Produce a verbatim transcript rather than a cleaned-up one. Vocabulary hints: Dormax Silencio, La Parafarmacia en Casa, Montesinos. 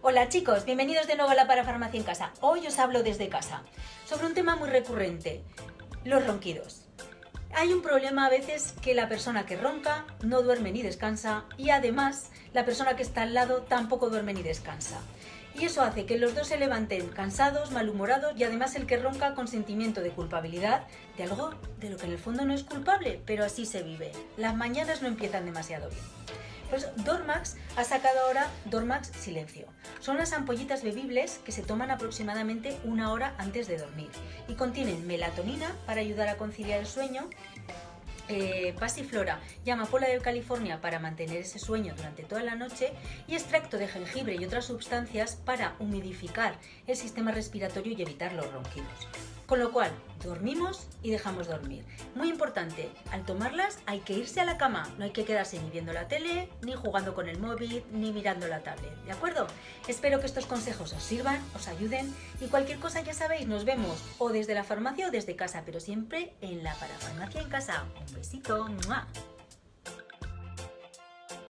Hola chicos, bienvenidos de nuevo a La Parafarmacia en Casa. Hoy os hablo desde casa sobre un tema muy recurrente, los ronquidos. Hay un problema a veces que la persona que ronca no duerme ni descansa y además la persona que está al lado tampoco duerme ni descansa. Y eso hace que los dos se levanten cansados, malhumorados y además el que ronca con sentimiento de culpabilidad de algo de lo que en el fondo no es culpable, pero así se vive. Las mañanas no empiezan demasiado bien. Pues Dormax ha sacado ahora Dormax Silencio. Son unas ampollitas bebibles que se toman aproximadamente una hora antes de dormir y contienen melatonina para ayudar a conciliar el sueño, eh, pasiflora y amapola de California para mantener ese sueño durante toda la noche y extracto de jengibre y otras sustancias para humidificar el sistema respiratorio y evitar los ronquidos. Con lo cual, dormimos y dejamos dormir. Muy importante, al tomarlas hay que irse a la cama, no hay que quedarse ni viendo la tele, ni jugando con el móvil, ni mirando la tablet, ¿de acuerdo? Espero que estos consejos os sirvan, os ayuden y cualquier cosa ya sabéis, nos vemos o desde la farmacia o desde casa, pero siempre en La Parafarmacia en Casa. Un besito, ¡mua!